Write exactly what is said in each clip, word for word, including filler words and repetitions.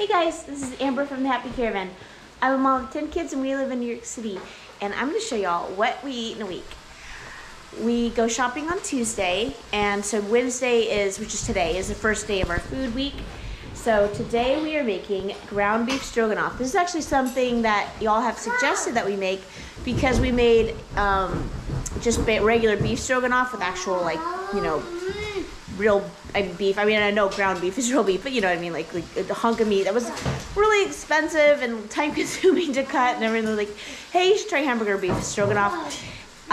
Hey guys, this is Amber from The Happy Caravan. I'm a mom of ten kids and we live in New York City. And I'm gonna show y'all what we eat in a week. We go shopping on Tuesday, and so Wednesday is, which is today, is the first day of our food week. So today we are making ground beef stroganoff. This is actually something that y'all have suggested that we make because we made um, just regular beef stroganoff with actual, like, you know, real beef. I mean, I know ground beef is real beef, but you know what I mean, like, like a hunk of meat that was really expensive and time consuming to cut, and everyone was like, hey, you should try hamburger beef stroganoff,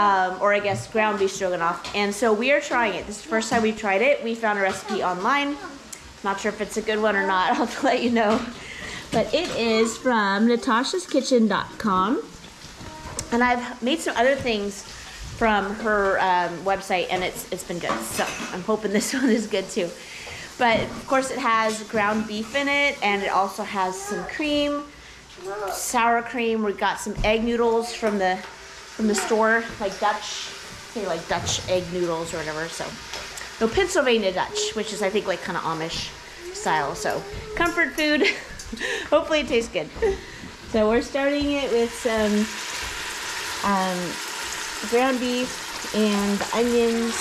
um, or I guess ground beef stroganoff. And so we are trying it. This is the first time we've tried it. We found a recipe online. Not sure if it's a good one or not. I'll have to let you know. But it is from natasha's kitchen dot com. And I've made some other things from her um, website, and it's it's been good. So I'm hoping this one is good too. But of course it has ground beef in it, and it also has some cream, sour cream. We got some egg noodles from the from the store, like Dutch, say like Dutch egg noodles or whatever. So no, Pennsylvania Dutch, which is I think like kind of Amish style. So comfort food. Hopefully it tastes good. So we're starting it with some um, ground beef and onions,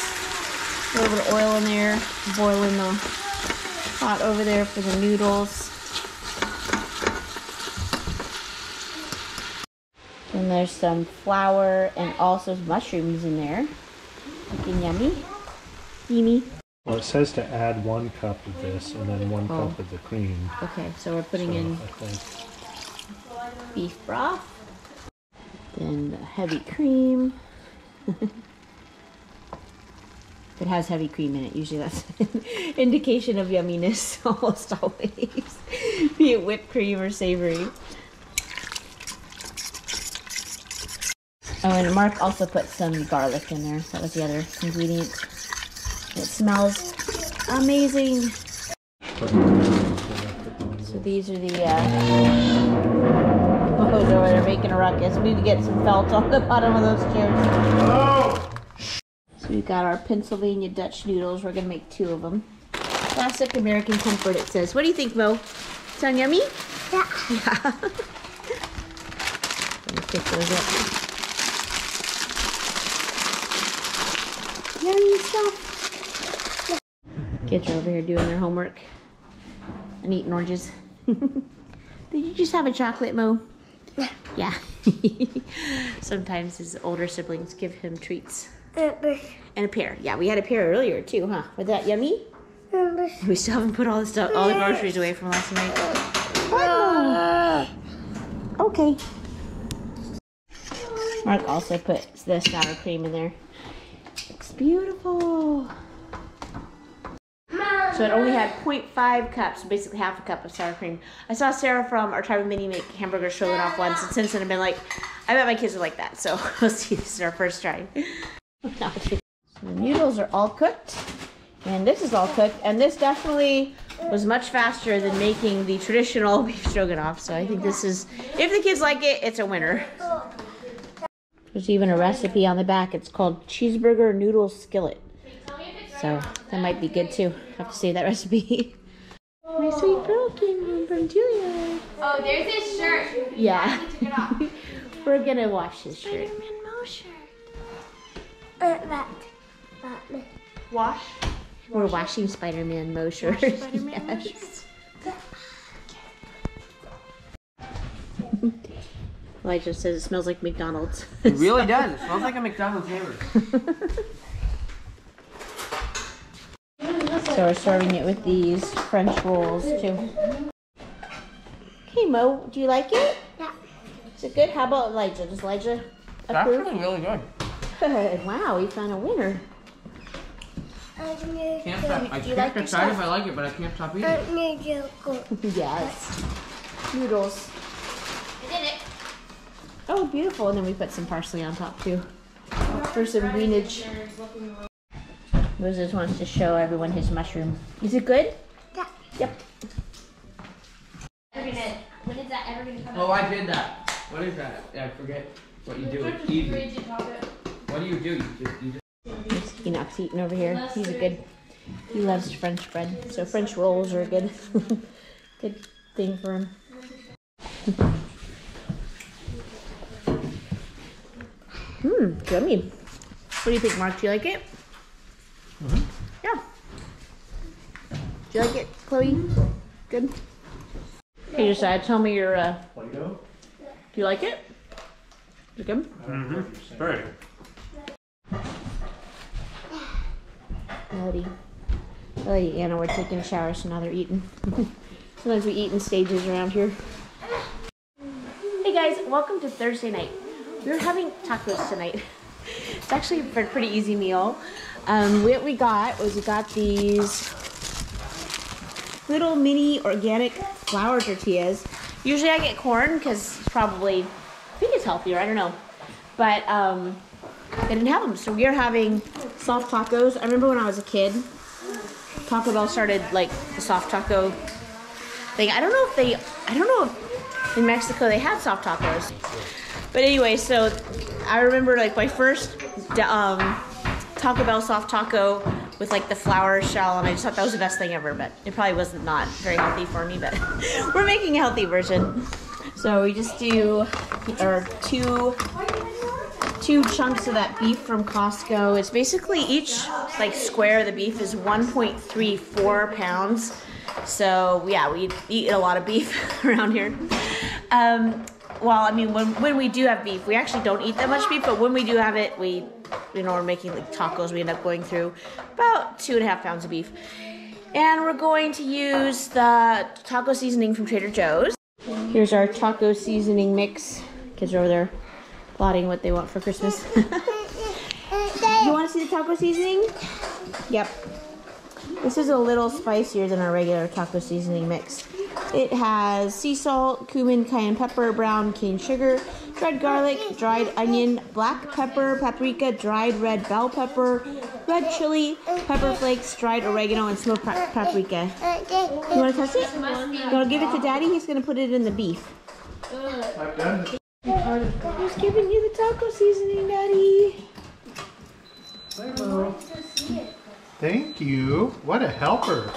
a little bit of oil in there, boiling the pot over there for the noodles. And there's some flour and also mushrooms in there, looking yummy. Yummy. Well, it says to add one cup of this and then one oh. cup of the cream. Okay, so we're putting so, in I think. beef broth, then the heavy cream. If it has heavy cream in it, usually that's an indication of yumminess, almost always. Be it whipped cream or savory. Oh, and Mark also put some garlic in there. That was the other ingredient. It smells amazing. So these are the uh oh, they're making a ruckus. We need to get some felt on the bottom of those chairs. So we've got our Pennsylvania Dutch noodles. We're gonna make two of them. Classic American comfort, it says. What do you think, Mo? Sound yummy? Yeah. Yeah. Let me pick those up. Yummy stuff. Kids are over here doing their homework and eating oranges. Did you just have a chocolate, Mo? Yeah. Yeah. Sometimes his older siblings give him treats. And a pear. Yeah, we had a pear earlier too, huh? Was that yummy? We still haven't put all the stuff, all the groceries away from last night. Oh. Okay. Mark also put the sour cream in there. Looks beautiful. So it only had zero point five cups, basically half a cup of sour cream. I saw Sarah from Our Tribe Mini make hamburger stroganoff once, and since then I've been like, I bet my kids are like that. So we'll see. This is our first try. So the noodles are all cooked, and this is all cooked, and this definitely was much faster than making the traditional beef stroganoff. So I think this is, if the kids like it, it's a winner. There's even a recipe on the back. It's called cheeseburger noodle skillet. So that might be good too. I have to save that recipe. My sweet girl came home from Juilliard. Oh, there's his shirt. Yeah. He took it off. We're gonna wash his shirt. Spider-Man Mo shirt. Uh, that. That. Wash. We're wash washing Spider-Man Mo shirt. Wash Spider-Man Mo shirt. Elijah says it smells like McDonald's. It really does. It smells like a McDonald's hamburger. So we're serving it with these French rolls too. Hey Mo, do you like it? Yeah. Is it good? How about Elijah? Does Elijah approve? It's actually really good. Good. Wow, we found a winner. I can't stop. I can't decide if I like it, but I can't stop eating it. Yes. Noodles. I did it. Oh, beautiful. And then we put some parsley on top too for some greenage. Moses wants to show everyone his mushroom. Is it good? Yeah. Yep. When is that ever going to come out? Oh, I did that. What is that? I forget what you do. It's easy. What do you do? You just, you just... Enoch's eating over here. He's a good... He loves French bread. So French rolls are good. Good thing for him. Mmm, yummy. What do you think, Mark? Do you like it? Mm-hmm. Yeah. Do you like it, Chloe? Good? Hey, Josiah, tell me your, uh... Play-Doh? Do you like it? Is it good? Mm-hmm. Very good. Melody. Melody, Anna, we're taking a shower, so now they're eating. Sometimes we eat in stages around here. Hey guys, welcome to Thursday night. We're having tacos tonight. It's actually a pretty easy meal. Um, what we got was we got these little mini organic flour tortillas. Usually I get corn because it's probably, I think it's healthier, I don't know. But um, they didn't have them, so we are having soft tacos. I remember when I was a kid, Taco Bell started like the soft taco thing. I don't know if they, I don't know if in Mexico they had soft tacos. But anyway, so I remember like my first um, Taco Bell soft taco with like the flour shell, and I just thought that was the best thing ever, but it probably wasn't not very healthy for me, but we're making a healthy version. So we just do or two two chunks of that beef from Costco. It's basically each like square of the beef is one point three four pounds. So yeah, we eat a lot of beef around here. Um, well, I mean, when, when we do have beef, we actually don't eat that much beef, but when we do have it, we, you know, we're making like tacos, we end up going through about two and a half pounds of beef. And we're going to use the taco seasoning from Trader Joe's. Here's our taco seasoning mix. Kids are over there plotting what they want for Christmas. You want to see the taco seasoning? Yep. This is a little spicier than our regular taco seasoning mix. It has sea salt, cumin, cayenne pepper, brown cane sugar, dried garlic, dried onion, black pepper, paprika, dried red bell pepper, red chili, pepper flakes, dried oregano, and smoked paprika. You want to touch it? You want to give it to Daddy? He's going to put it in the beef. I've done it. Who's giving you the taco seasoning, Daddy? Hello. Thank you. What a helper.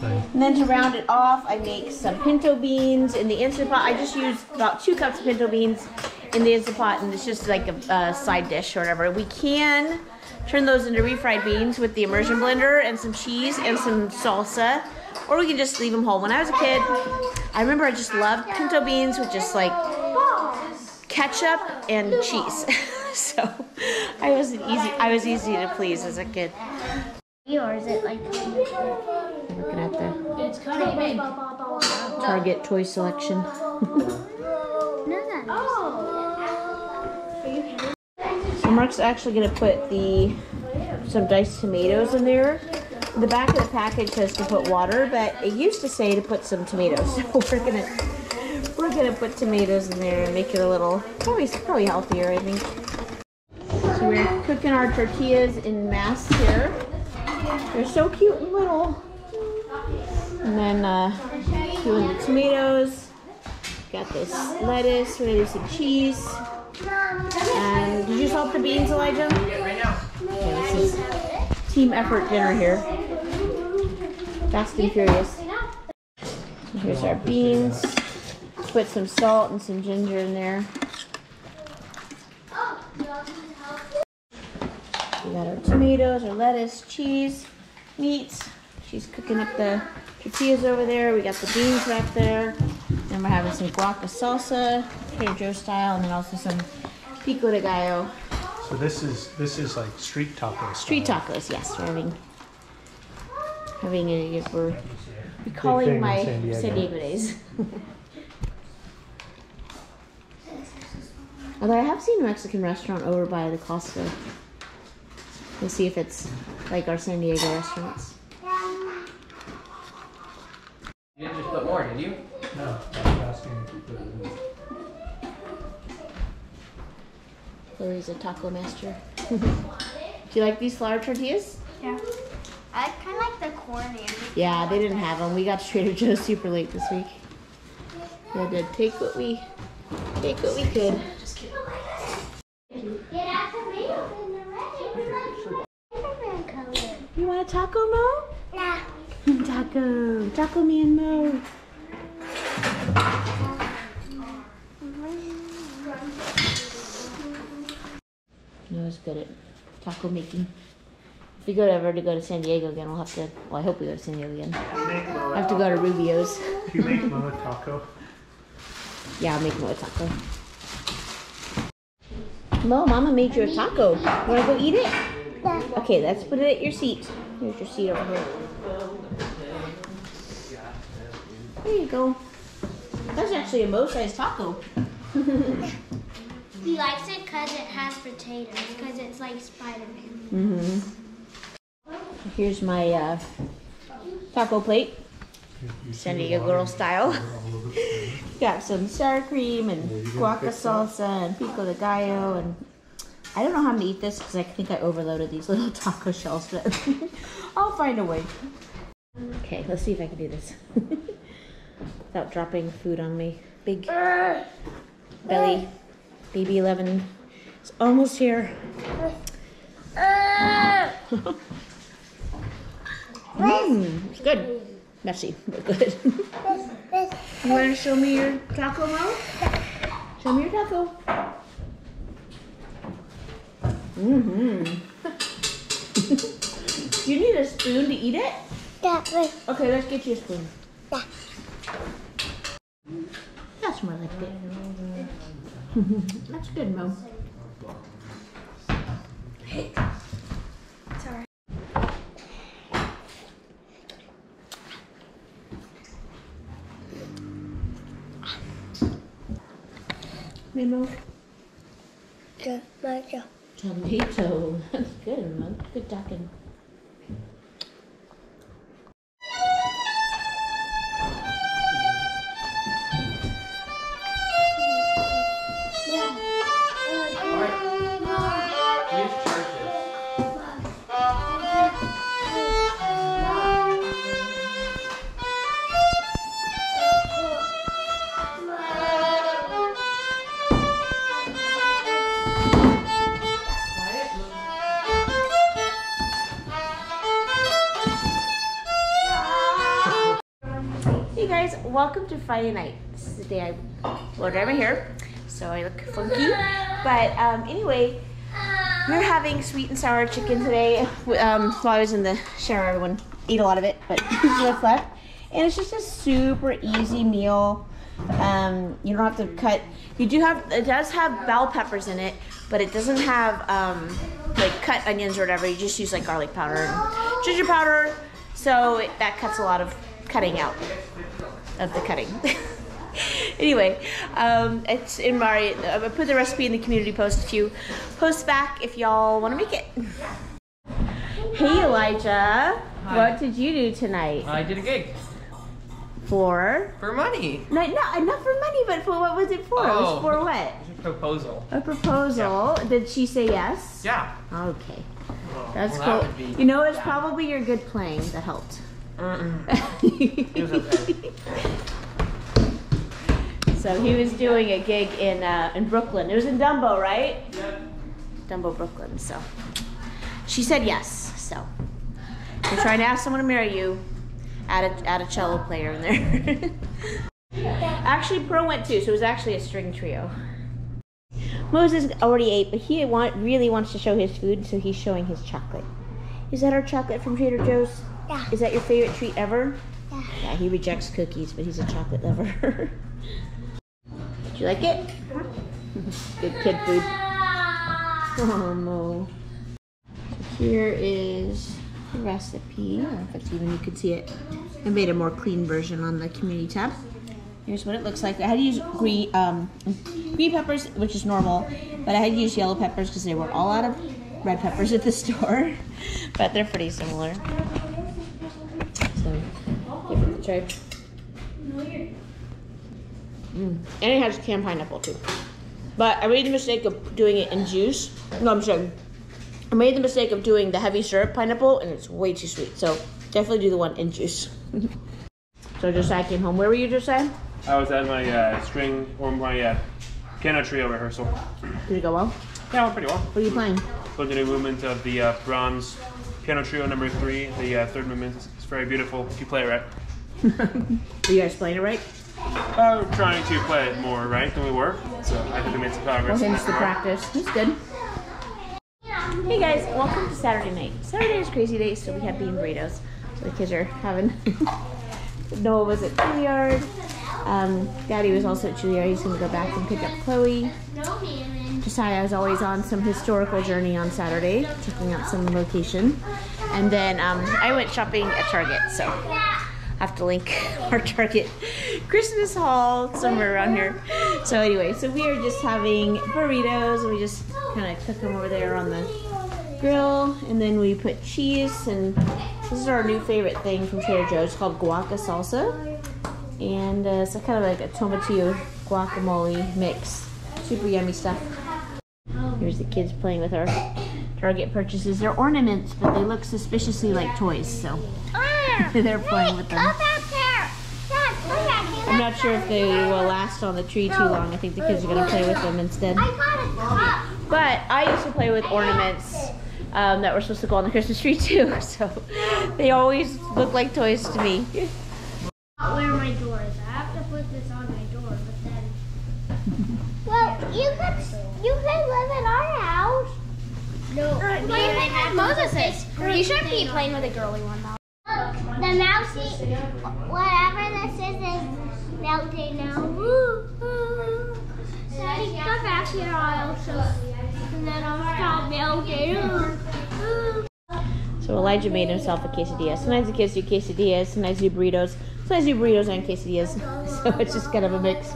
And then to round it off, I make some pinto beans in the Instant Pot. I just used about two cups of pinto beans in the Instant Pot, and it's just like a, a side dish or whatever. We can turn those into refried beans with the immersion blender and some cheese and some salsa, or we can just leave them whole. When I was a kid, I remember I just loved pinto beans with just like ketchup and cheese. So I was easy, I was easy to please as a kid. Or is it like looking at the it's Target toy selection? So Mark's actually gonna put the some diced tomatoes in there. The back of the package says to put water, but it used to say to put some tomatoes. So we're gonna we're gonna put tomatoes in there and make it a little probably probably healthier, I think. So we're cooking our tortillas in mass here. They're so cute and little. And then uh, doing the tomatoes. Got this lettuce. We're gonna do some cheese. And did you salt the beans, Elijah? Yeah, right now. Okay, this is team effort dinner here. Fast and furious. Here's our beans. Put some salt and some ginger in there. We got our tomatoes, our lettuce, cheese, meats. She's cooking up the tortillas over there. We got the beans back there. Then we're having some guaca salsa, Trader Joe's style, and then also some pico de gallo. So this is this is like street tacos. Street tacos, yes. We're having having a we're recalling my San Diego, San Diego days. Although I have seen a Mexican restaurant over by the Costco. We'll see if it's like our San Diego restaurants. You didn't just put more, did you? No. I was asking if you put it in. Lori's a taco master. Do you like these flour tortillas? Yeah. I kind of like the corn and yeah, they didn't have them. We got to Trader Joe's super late this week. We had to take what we, take what we could. Just kidding. You want a taco, Mo? Nah. Taco. taco. Taco man mode. No one's good at taco making. If we go to, ever to go to San Diego again, we'll have to, well, I hope we go to San Diego again. I have to go to Rubio's. Do you make moa taco? Yeah, I'll make moa taco. Mo, Mama made you a taco. Wanna go eat it? Okay, let's put it at your seat. Here's your seat over here. There you go. That's actually a Mo-sized taco. He likes it because it has potatoes, because it's like Spider-Man. Mm-hmm. Here's my uh, taco plate, San Diego girl style. Got some sour cream and guaca salsa and pico de gallo, and I don't know how I'm gonna eat this because I think I overloaded these little taco shells, but I'll find a way. Okay, let's see if I can do this without dropping food on me. Big belly, baby eleven is almost here. Mmm, it's good. Messy, but good. You want to show me your taco, Mom? Show me your taco. Mm-hmm. Do you need a spoon to eat it? Yeah. Okay, let's get you a spoon. Yeah. That's more like it. That's good, Mo. Hey. Sorry. Memo. Tomato. Tomato. That's good, Mom. Good ducking. Welcome to Friday night. This is the day I ordered my hair, so I look funky. But um, anyway, we're having sweet and sour chicken today. Um, while I was in the shower, everyone ate a lot of it, but there's what's left. And it's just a super easy meal. Um, you don't have to cut. You do have. It does have bell peppers in it, but it doesn't have um, like cut onions or whatever. You just use like garlic powder and ginger powder, so it, that cuts a lot of cutting out. Of the cutting. Anyway, um, it's in my, I put the recipe in the community post if you post back if y'all want to make it. Hey Elijah, Hi. What did you do tonight? I did a gig. For? For money. No, no, not for money, but for what was it for? Oh, it was for what? A proposal. A proposal. Yeah. Did she say yes? Yeah. Okay. Well, that's well, cool. That you know, it's yeah. probably your good playing that helped. Mm-mm. It was okay. So he was doing a gig in uh, in Brooklyn. It was in Dumbo, right? Yep. Dumbo, Brooklyn. So she said yes. So if you're trying to ask someone to marry you, add a add a cello player in there. Actually, Pearl went too, so it was actually a string trio. Moses already ate, but he want, really wants to show his food, so he's showing his chocolate. Is that our chocolate from Trader Joe's? Yeah. Is that your favorite treat ever? Yeah. Yeah, he rejects cookies, but he's a chocolate lover. Did you like it? Yeah. Good kid food. Oh, Mo. Here is the recipe. I don't know if it's even you can see it. I made a more clean version on the community tab. Here's what it looks like. I had to use green, um, green peppers, which is normal, but I had to use yellow peppers because they were all out of red peppers at the store. But they're pretty similar. Try. Mm. And it has canned pineapple too. But I made the mistake of doing it in juice. No, I'm sorry. I made the mistake of doing the heavy syrup pineapple and it's way too sweet. So definitely do the one in juice. So Josiah came home. Where were you, Josiah? I was at my uh, string or my uh, piano trio rehearsal. Did it go well? Yeah, it went pretty well. What are you playing? Playing the new movement of the uh, Brahms piano trio number three. The uh, third movement is very beautiful if you play it right. Are you guys playing it right? Uh, we're trying to play it more right than we were, so I think we made some progress. Well, hence the practice. It's good. Hey guys, welcome to Saturday night. Saturday is crazy day, so we have bean burritos. So the kids are having. Noah was at Juilliard. Um, Daddy was also at Juilliard. He's going to go back and pick up Chloe. Josiah is always on some historical journey on Saturday, checking out some location. And then um, I went shopping at Target, so I have to link our Target Christmas haul somewhere around here. So anyway, so we are just having burritos, and we just kind of cook them over there on the grill, and then we put cheese, and this is our new favorite thing from Trader Joe's called guaca salsa, and uh, it's kind of like a tomatillo guacamole mix. Super yummy stuff. Here's the kids playing with our Target purchases. They're ornaments, but they look suspiciously like toys, so they're playing with them. I'm not sure if they will last on the tree too long. I think the kids are going to play with them instead. But I used to play with ornaments um, that were supposed to go on the Christmas tree too, so they always look like toys to me. Where my door is. I have to put this on my door, but then... Well, you could, you could live in our house. No, or, I mean, what do you think like Moses is? You shouldn't be playing with a girly one, though. Look, the mousey, whatever this is, is melting now. Woo, woo. Daddy, come back here, I'll also, and then I'll stop melting. So Elijah made himself a quesadilla. Sometimes the kids do quesadillas, sometimes do burritos, sometimes do burritos and quesadillas. So it's just kind of a mix.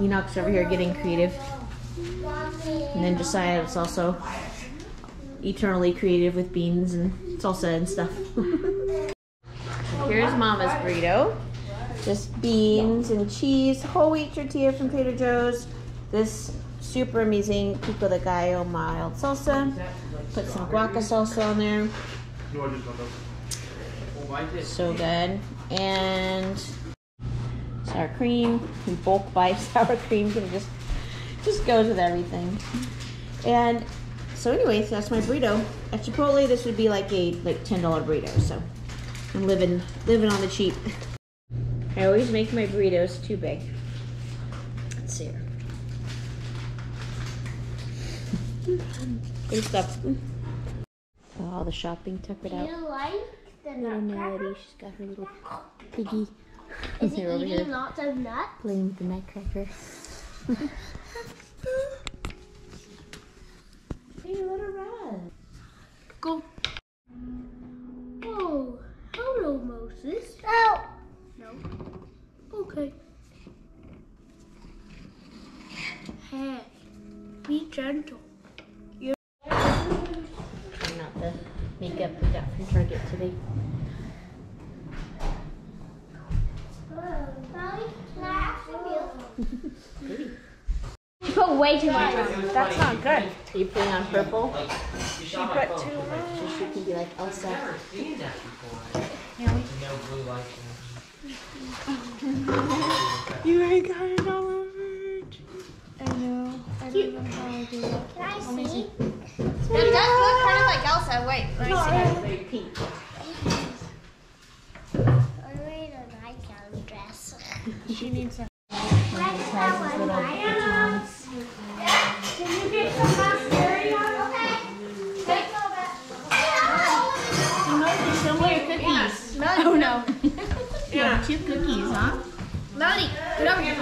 Enoch's over here getting creative. And then Josiah is also eternally creative with beans and salsa and stuff. Here's Mama's burrito. Just beans and cheese, whole wheat tortilla from Trader Joe's. This super amazing pico de gallo mild salsa. Put some guaca salsa on there. So good. And sour cream. We bulk buy sour cream, can just just goes with everything. And so anyways, that's my burrito. At Chipotle, this would be like a like ten dollar burrito, so I'm living living on the cheap. I always make my burritos too big. Let's see here. Good stuff. All the shopping tuckered out. Do you like the nutcracker? She's got her little piggy. Is he eating lots of nuts? Playing with the nutcracker. Hey, let her run. Go. Oh, hello, Moses. No. No. Okay. Hey, be gentle. You're trying out the makeup we got from Target today. Maybe. You put way too much on. That's not good. Are you putting on purple? She put too much. So she can be like Elsa. I've never seen that before. No blue light. You already got it all over. I know. I don't know how I do it. Can I see? see? It does look kind of like Elsa. Wait, let me see. It's very pink. I really don't like Elsa's dress. She needs a... Oh no. You have two cookies, huh? Melody, get over here.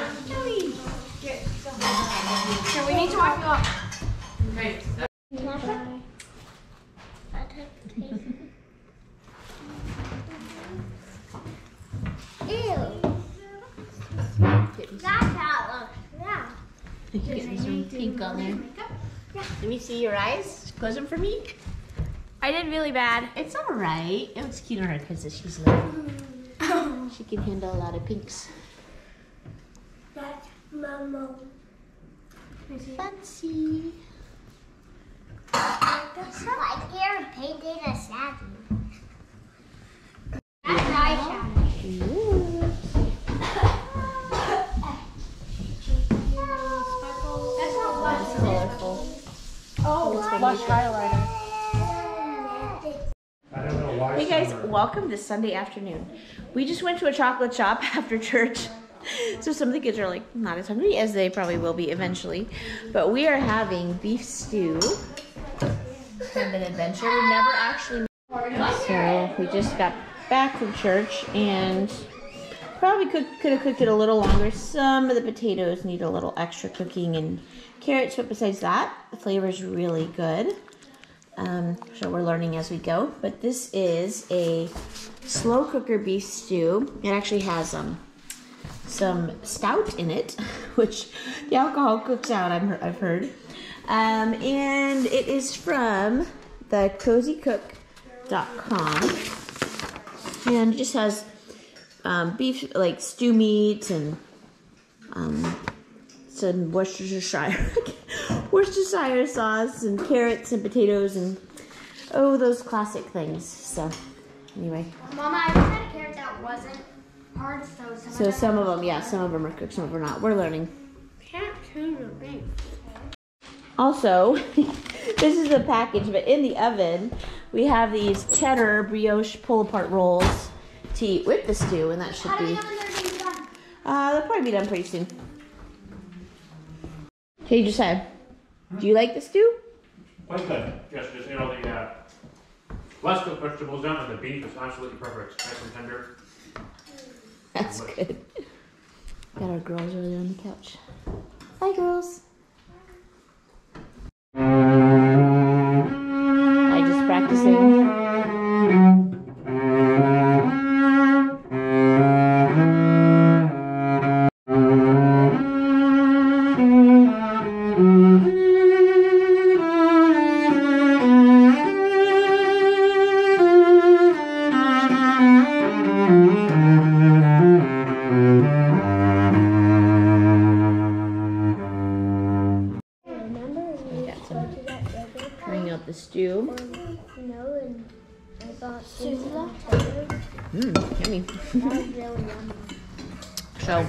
Here, we need to wipe you up. Okay. Ew. That's how it looks. Yeah. You can get me some pink on there. Let me see your eyes. Close them for me. I did really bad. It's all right. It looks cute on her because she's little. She can handle a lot of pinks. That's my mom. Fancy. It's like you're painting a satin. That's eyeshadow. That's not blush. It's colorful. Oh, blush highlighter. Hey guys, welcome this Sunday afternoon. We just went to a chocolate shop after church. So some of the kids are like not as hungry as they probably will be eventually. But we are having beef stew. It's kind of an adventure. We've never actually met. So we just got back from church and probably could could have cooked it a little longer. Some of the potatoes need a little extra cooking and carrots, but besides that, the flavor is really good. Um, so we're learning as we go. But this is a slow cooker beef stew. It actually has um some stout in it, which the alcohol cooks out. I'm I've heard, um, and it is from the cozy cook dot com, and it just has. Um, beef, like stew meat and um, some Worcestershire, Worcestershire sauce and carrots and potatoes and oh, those classic things. So anyway. Mama, I just had a carrot that wasn't hard, so some So of some of them, yeah, some of them are cooked, some of them are not. We're learning. Can't choose a beef. Also, this is a package, but in the oven, we have these cheddar brioche pull-apart rolls to eat with the stew, and that should be. Uh, they'll probably be done pretty soon. Hey, Josiah, do you like the stew? Quite good. Just, just ate all the uh, less cooked vegetables down, and the beef is absolutely perfect. Nice and tender. That's good. Got our girls over there on the couch. Hi, girls. I just practicing. So,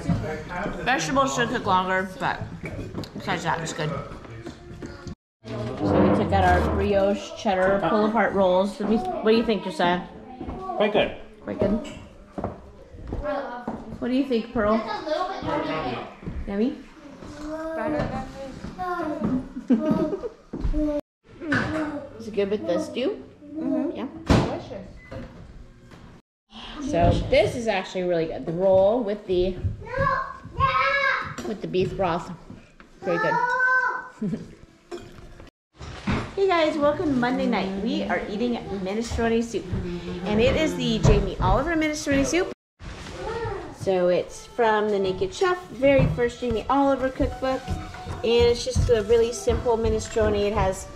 vegetables should cook longer, but besides that, it's good. So we took out our brioche cheddar pull-apart rolls. What do you think, Josiah? Quite good. Quite good? What do you think, Pearl? Yummy? Is it good with the stew? Mm-hmm. Yeah. Delicious. So this is actually really good. The roll with the with the beef broth, very good. Hey guys, welcome to Monday night. We are eating minestrone soup, and it is the Jamie Oliver minestrone soup. So it's from The Naked Chef, very first Jamie Oliver cookbook, and it's just a really simple minestrone. It has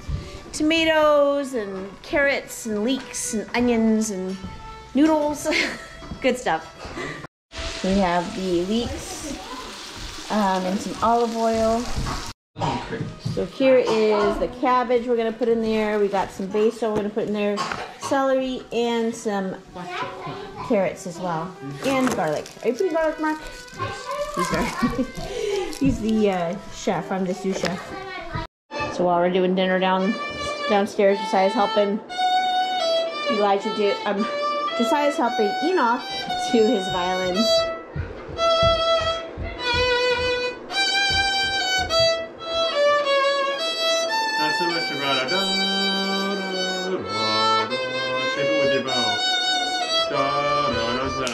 tomatoes and carrots and leeks and onions and noodles, good stuff. We have the leeks um, and some olive oil. So here is the cabbage we're gonna put in there. We got some basil we're gonna put in there, celery and some carrots as well, and garlic. Are you putting garlic, Mark? He's, He's the uh, chef. I'm the sous chef. So while we're doing dinner down downstairs, Josiah's helping Elijah do. Um, Josiah's helping Enoch to his violin. Not so much to da da da da da. Shape it with your bow. Da da da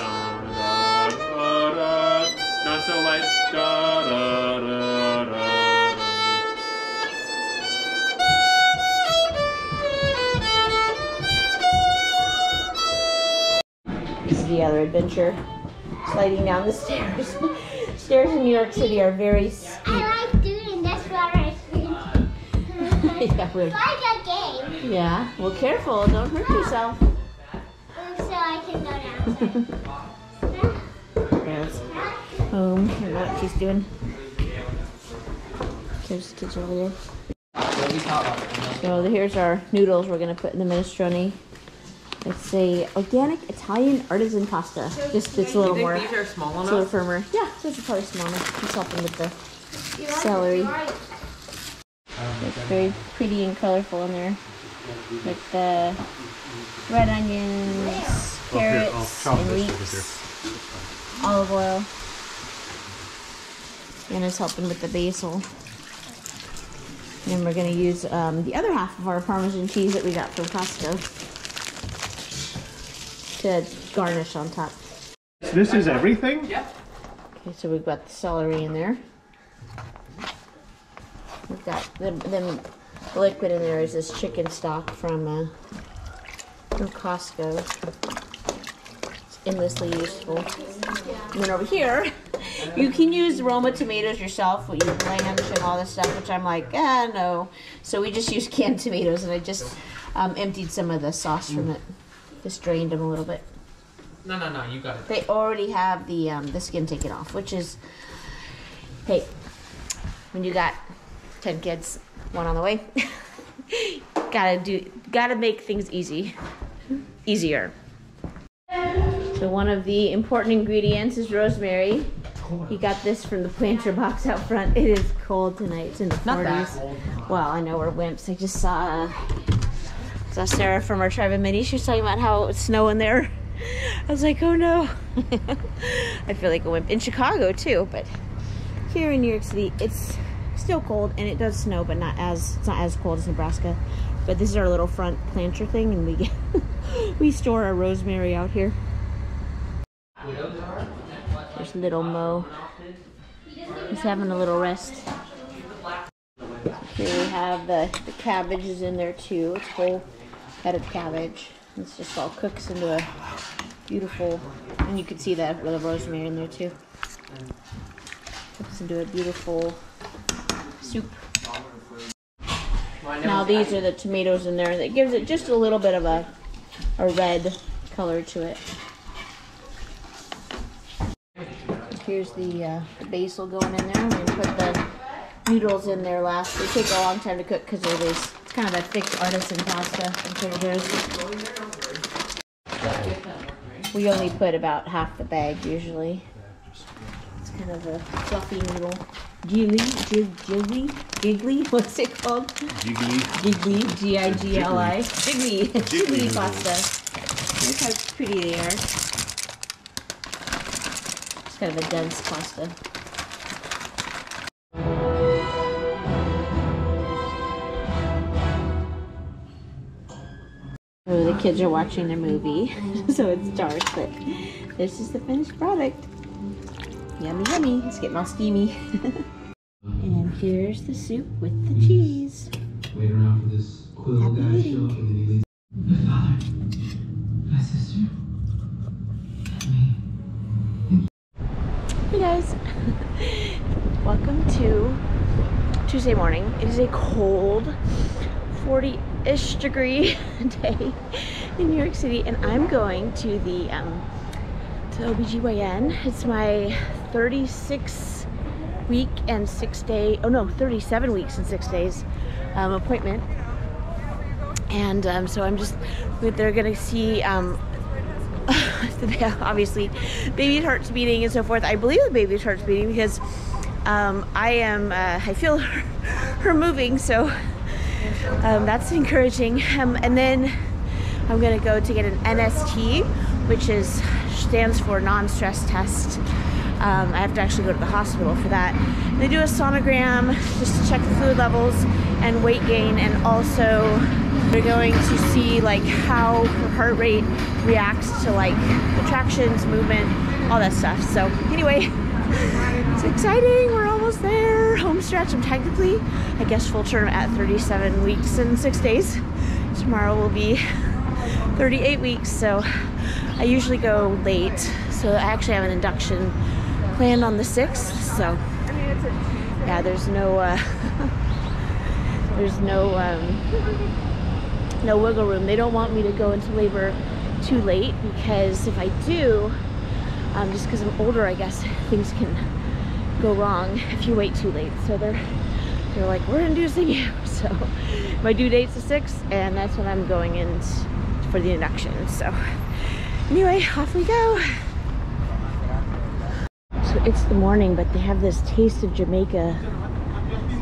da da da. Not so light. Da da da da. The other adventure, sliding down the stairs. Stairs in New York City are very steep. I like doing this while I sleep. Yeah, we're like a game. Yeah. Well, careful. Don't hurt oh. yourself. So I can go down. Yes. Home. I don't know what she's doing. There's kids over there. So here's our noodles we're gonna put in the minestrone. It's a organic Italian artisan pasta. Just it's a little more. You think these are small enough? It's a little firmer. Yeah, so it's probably smaller. It's helping with the celery. It's very pretty and colorful in there, with the red onions, carrots, oh, and leeks, olive oil. Anna's helping with the basil. And we're going to use um, the other half of our Parmesan cheese that we got from Costco to garnish on top. This is everything? Yep. Okay, so we've got the celery in there. We've got the, the liquid in there is this chicken stock from, uh, from Costco. It's endlessly useful. And then over here, you can use Roma tomatoes yourself, with your blanch and all this stuff, which I'm like, ah, no. So we just use canned tomatoes, and I just um, emptied some of the sauce from it. Just drained them a little bit. No, no, no, you got it. They already have the um, the skin taken off, which is, hey, when you got ten kids, one on the way, gotta do, gotta make things easy, easier. So one of the important ingredients is rosemary. He got this from the planter box out front. It is cold tonight. It's in the forties. Not that cold. Well, I know we're wimps. I just saw, uh, saw Sarah from Our Tribe Mini. She was talking about how it was snowing there. I was like, oh no. I feel like a wimp. In Chicago too, but here in New York City, it's still cold and it does snow, but not as, it's not as cold as Nebraska. But this is our little front planter thing, and we get, we store our rosemary out here. There's little Mo. He's having a little rest. Here we have the, the cabbage is in there too. It's whole head of cabbage. It's just all cooks into a beautiful, and you can see that little rosemary in there too. Cooks into a beautiful soup. Now these are the tomatoes in there. That gives it just a little bit of a, a red color to it. Here's the, uh, the basil going in there. I'm going to put the noodles in there last. They take a long time to cook because they're these, it's kind of a thick artisan pasta from Trader Joe's. We only put about half the bag usually. It's kind of a fluffy noodle. Jiggly, jiggly, jiggly, what's it called? Jiggly. Jiggly, G I G L I. Jiggly, jiggly pasta. Look how pretty they are. Kind of a dense pasta. Oh, the kids are watching their movie, so it's dark, but this is the finished product. Yummy, yummy. It's getting all steamy. And here's the soup with the cheese. Wait around for this quill guy show up and then he leaves. My father, my sister. Hey guys, welcome to Tuesday morning. It is a cold forty-ish degree day in New York City, and I'm going to the, um, to the O B G Y N. It's my thirty-six week and six day, oh no, thirty-seven weeks and six days um, appointment. And um, so I'm just, they're gonna see, um, obviously baby's heart's beating and so forth. I believe the baby's heart's beating because um, I am, uh, I feel her, her moving, so um, that's encouraging. Um, and then I'm gonna go to get an N S T, which is stands for non-stress test. Um, I have to actually go to the hospital for that. They do a sonogram just to check the fluid levels and weight gain, and also they're going to see like how her heart rate reacts to like contractions, movement, all that stuff. So anyway, it's exciting. We're almost there. Home stretch. I'm technically, I guess, full term at thirty-seven weeks and six days. Tomorrow will be thirty-eight weeks. So I usually go late. So I actually have an induction planned on the sixth. So yeah, there's no, uh, there's no, um, no wiggle room. They don't want me to go into labor too late because if I do, um, just because I'm older, I guess things can go wrong if you wait too late. So they're they're like, we're inducing you. So my due date's the sixth, and that's when I'm going in for the induction. So anyway, off we go. So it's the morning, but they have this Taste of Jamaica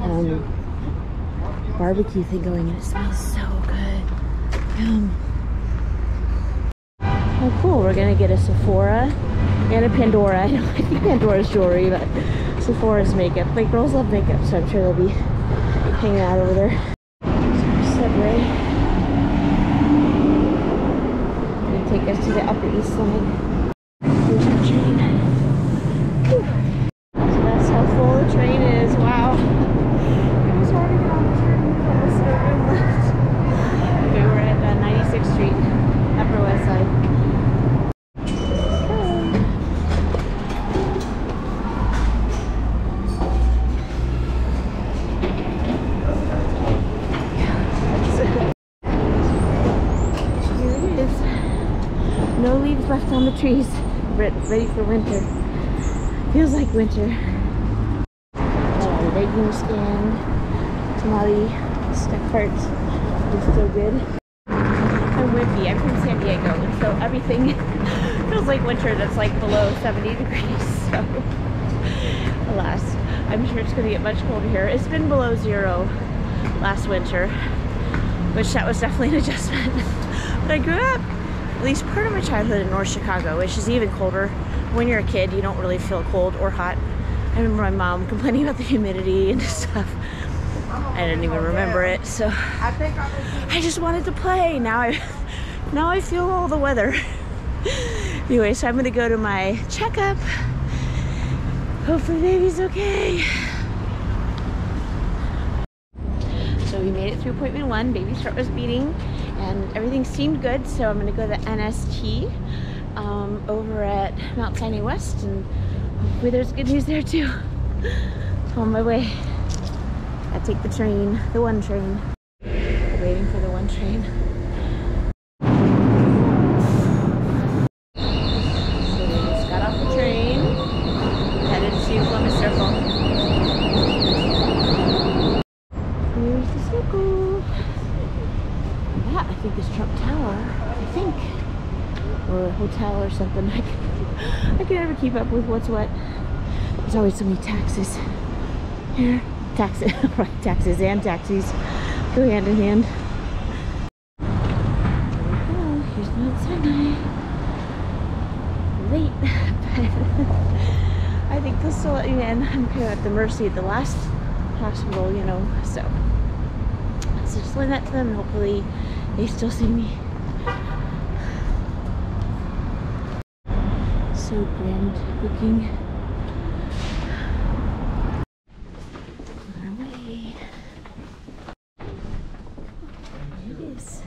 um, barbecue thing going, and it smells so good. Yum. Oh Oh, cool. We're going to get a Sephora and a Pandora. I don't I think Pandora's jewelry, but Sephora's makeup. My girls love makeup, so I'm sure they'll be hanging out over there. There's our subway. It's going to take us to the Upper East Side. There's our train. Whew. So that's how full the train is. Wow. It was hard to get on the train. That was so left. Okay, we're at uh, ninety-sixth Street, Upper West Side. Left on the trees, ready for winter. Feels like winter. Uh, legume stand, tamale, stuffed parts. It's so good. I'm wimpy. I'm from San Diego, and so everything feels like winter. That's like below seventy degrees. So, alas, I'm sure it's going to get much colder here. It's been below zero last winter, which that was definitely an adjustment. But I grew up. At least part of my childhood in North Chicago, which is even colder. When you're a kid, you don't really feel cold or hot. I remember my mom complaining about the humidity and stuff. I didn't even remember it, so I just wanted to play. Now I, now I feel all the weather. Anyway, so I'm gonna go to my checkup. Hopefully, baby's okay. So we made it through appointment one. Baby's heart was beating. And everything seemed good, so I'm gonna go to the N S T um, over at Mount Sinai West, and hopefully there's good news there too. On my way. I take the train, the one train. We're waiting for the one train. So we just got off the train, headed to Columbus Circle. Here's the circle. That, I think, is Trump Tower, I think, or a hotel or something. I can, I can never keep up with what's what. There's always so many taxes here. Taxes, right, taxes and taxis go hand in hand. There we go. Here's Mount Sinai. Late, but I think this will let you in. I'm kind of at the mercy of the last hospital, you know, so. So just leave that to them, and hopefully they still see me. So grand looking. On our way. There it is.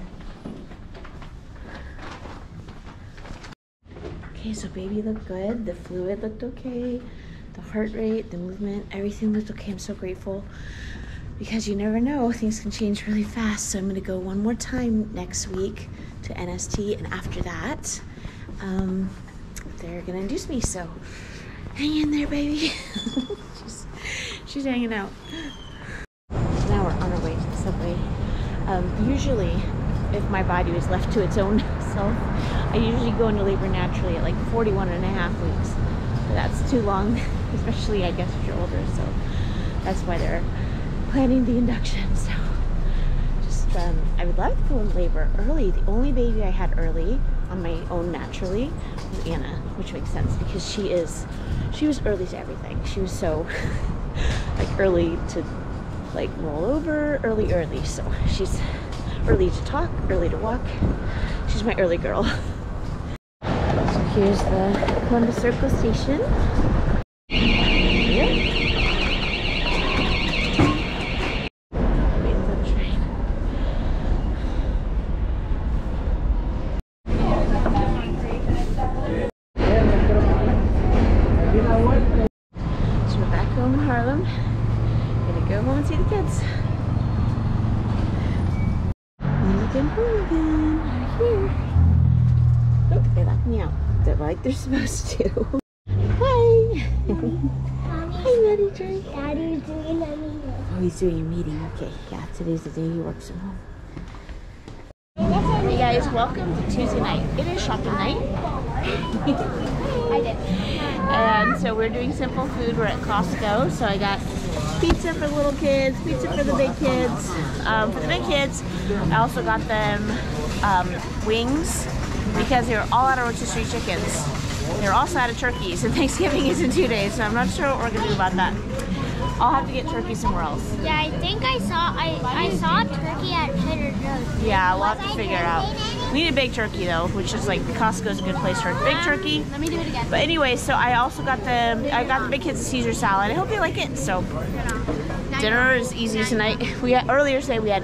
Okay, so baby looked good. The fluid looked okay. The heart rate, the movement, everything looked okay. I'm so grateful. Because you never know, things can change really fast. So I'm gonna go one more time next week to N S T, and after that, um, they're gonna induce me, so hang in there, baby. she's, she's hanging out. Now we're on our way to the subway. Um, usually, if my body was left to its own self, I usually go into labor naturally at like forty-one and a half weeks. But that's too long, especially, I guess, if you're older, so that's why they're planning the induction. So just um, I would love to go in labor early. The only baby I had early on my own naturally was Anna, which makes sense because she is she was early to everything. She was so like early to like roll over, early early so she's early to talk, early to walk. She's my early girl. So here's the Columbus Circle station. They're supposed to. Hi! Hi, Nutty Tree. Daddy's doing a meeting. Oh, he's doing a meeting. Okay, yeah, today's the day he works from home. Hey guys, welcome to Tuesday night. It is shopping night. I did. And so we're doing simple food. We're at Costco. So I got pizza for the little kids, pizza for the big kids. Um, for the big kids, I also got them um, wings. because they were all out of rotisserie chickens. They're also out of turkeys, and Thanksgiving is in two days, so I'm not sure what we're gonna do about that. I'll have to get turkey somewhere else. Yeah, I think I saw I, I saw turkey at Trader Joe's. Yeah, we'll have to figure it out. We need a big turkey though, which is like Costco's a good place for a big turkey. Let me do it again. But anyway, so I also got the I got the big kids a Caesar salad. I hope they like it. So dinner is easy tonight. We had, earlier today we had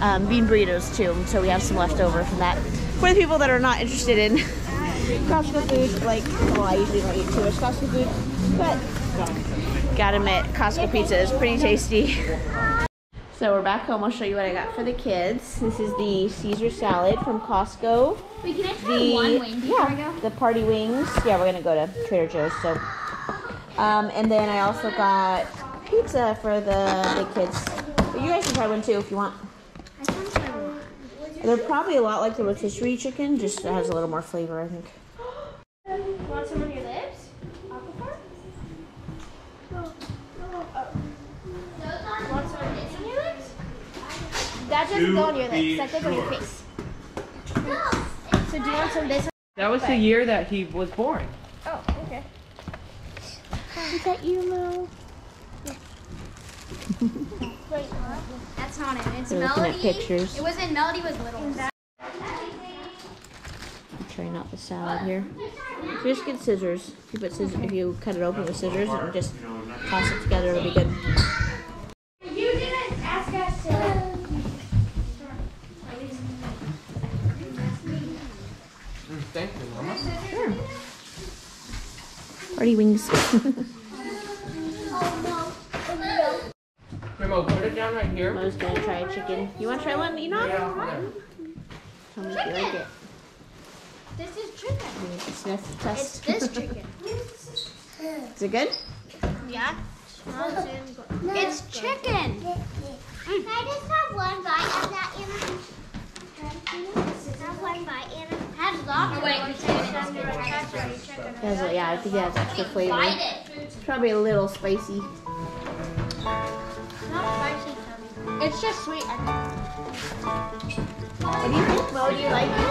um, bean burritos too, so we have some left over from that. For the people that are not interested in Costco food, like, well, I usually don't eat too much Costco food, but gotta admit, Costco pizza is pretty tasty. So we're back home. I'll show you what I got for the kids. This is the Caesar salad from Costco. Wait, can I try the, one wing before I go? Yeah, the party wings. Yeah, we're gonna go to Trader Joe's, so. Um, and then I also got pizza for the, the kids. But you guys can try one too if you want. They're probably a lot like the rotisserie chicken, just it has a little more flavor, I think. Want some on your lips? Aquaphor? No, no. Oh. Those want some on your lips? That doesn't go on your lips. That goes on your face. No. So do you want some this? That was the year that he was born. Oh, okay. Is that you, Mo? Yeah. Wait, huh? That's not it. It's Melody. Pictures. It wasn't Melody was little. Try out the salad here. So just get scissors. If you put scissors, if you cut it open with scissors and just toss it together, it'll be good. You didn't ask us to. Thank you, Mama. Sure. Party wings. Put it down right here. I was gonna try a chicken. You wanna try one? You know? Yeah. Tell me if you like it. This is chicken. Sniff, test. It's this chicken. Is it good? Yeah. It's chicken. Can I just have one bite of that, Anna? Just have one bite, Anna. Have lots of chicken. Yeah, I think it has extra flavor. It's probably a little spicy. It's just sweet. What do you think? Well, do you like it?